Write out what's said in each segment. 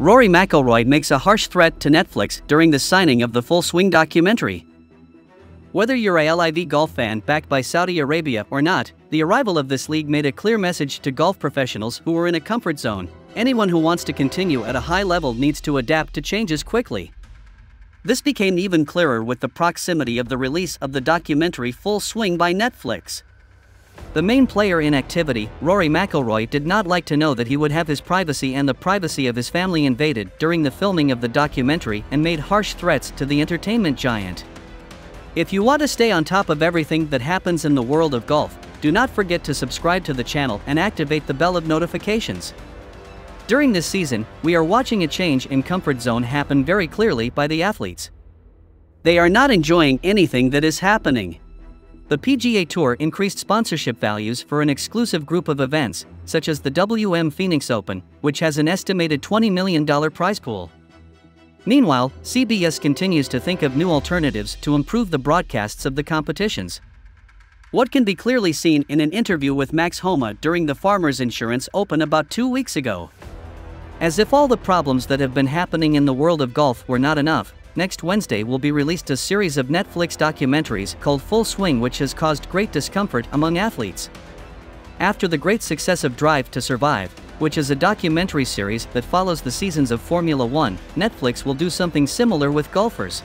Rory McIlroy makes a harsh threat to Netflix during the signing of the Full Swing documentary. Whether you're a LIV golf fan backed by Saudi Arabia or not, the arrival of this league made a clear message to golf professionals who are in a comfort zone. Anyone who wants to continue at a high level needs to adapt to changes quickly. This became even clearer with the proximity of the release of the documentary Full Swing by Netflix. The main player in activity, Rory McIlroy, did not like to know that he would have his privacy and the privacy of his family invaded during the filming of the documentary and made harsh threats to the entertainment giant. If you want to stay on top of everything that happens in the world of golf, do not forget to subscribe to the channel and activate the bell of notifications. During this season, we are watching a change in comfort zone happen very clearly by the athletes. They are not enjoying anything that is happening. The PGA Tour increased sponsorship values for an exclusive group of events, such as the WM Phoenix Open, which has an estimated $20 million prize pool. Meanwhile, CBS continues to think of new alternatives to improve the broadcasts of the competitions. What can be clearly seen in an interview with Max Homa during the Farmers Insurance Open about 2 weeks ago. As if all the problems that have been happening in the world of golf were not enough, next Wednesday will be released a series of Netflix documentaries called Full Swing, which has caused great discomfort among athletes. After the great success of Drive to Survive, which is a documentary series that follows the seasons of Formula One, Netflix will do something similar with golfers.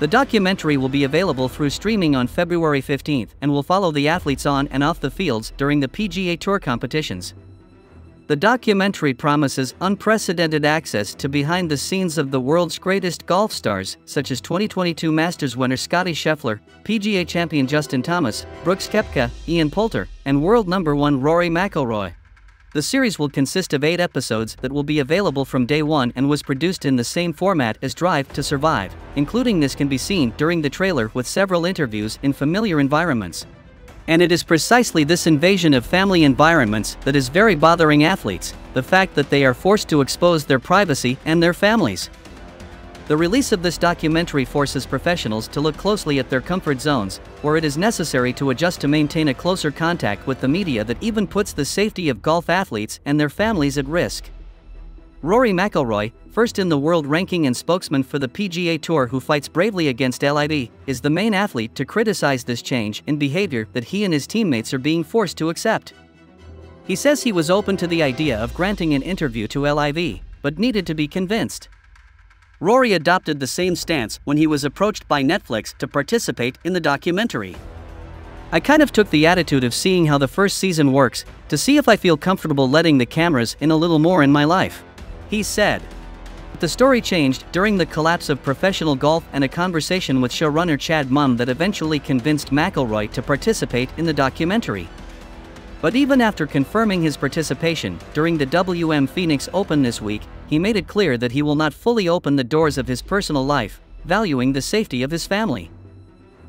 The documentary will be available through streaming on February 15th and will follow the athletes on and off the fields during the PGA Tour competitions. The documentary promises unprecedented access to behind the scenes of the world's greatest golf stars, such as 2022 Masters winner Scottie Scheffler, PGA champion Justin Thomas, Brooks Koepka, Ian Poulter, and world number one Rory McIlroy. The series will consist of 8 episodes that will be available from day one and was produced in the same format as Drive to Survive, including this can be seen during the trailer with several interviews in familiar environments. And it is precisely this invasion of family environments that is very bothering athletes, the fact that they are forced to expose their privacy and their families. The release of this documentary forces professionals to look closely at their comfort zones, where it is necessary to adjust to maintain a closer contact with the media that even puts the safety of golf athletes and their families at risk. Rory McIlroy, first in the world ranking and spokesman for the PGA Tour who fights bravely against LIV, is the main athlete to criticize this change in behavior that he and his teammates are being forced to accept. He says he was open to the idea of granting an interview to LIV, but needed to be convinced. Rory adopted the same stance when he was approached by Netflix to participate in the documentary. I kind of took the attitude of seeing how the first season works, to see if I feel comfortable letting the cameras in a little more in my life, he said. The story changed during the collapse of professional golf and a conversation with showrunner Chad Mum that eventually convinced McIlroy to participate in the documentary. But even after confirming his participation during the WM Phoenix Open this week, he made it clear that he will not fully open the doors of his personal life, valuing the safety of his family.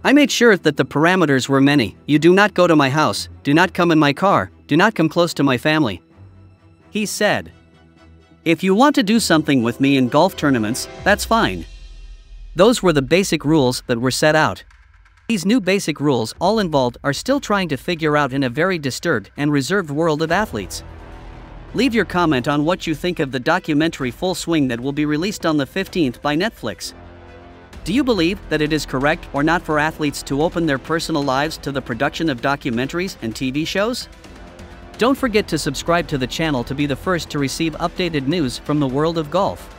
I made sure that the parameters were many. You do not go to my house, do not come in my car, do not come close to my family, he said. If you want to do something with me in golf tournaments, that's fine. Those were the basic rules that were set out. These new basic rules all involved are still trying to figure out in a very disturbed and reserved world of athletes. Leave your comment on what you think of the documentary Full Swing that will be released on the 15th by Netflix. Do you believe that it is correct or not for athletes to open their personal lives to the production of documentaries and TV shows? Don't forget to subscribe to the channel to be the first to receive updated news from the world of golf.